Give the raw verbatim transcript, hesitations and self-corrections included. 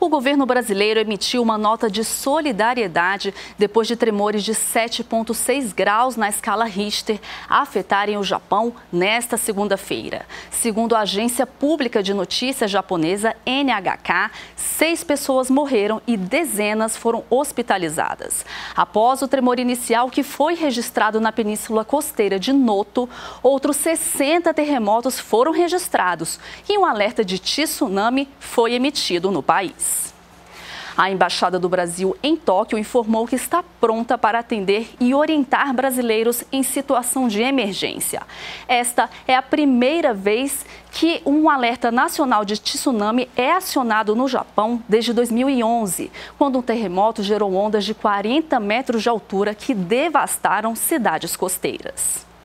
o governo brasileiro emitiu uma nota de solidariedade depois de tremores de sete vírgula seis graus na escala Richter afetarem o Japão nesta segunda-feira. Segundo a agência pública de notícias japonesa N H K, seis pessoas morreram e dezenas foram hospitalizadas. Após o tremor inicial que foi registrado na península costeira de Noto, outros sessenta terremotos foram registrados e um alerta de tsunami foi emitido no país. A Embaixada do Brasil em Tóquio informou que está pronta para atender e orientar brasileiros em situação de emergência. Esta é a primeira vez que um alerta nacional de tsunami é acionado no Japão desde dois mil e onze, quando um terremoto gerou ondas de quarenta metros de altura que devastaram cidades costeiras.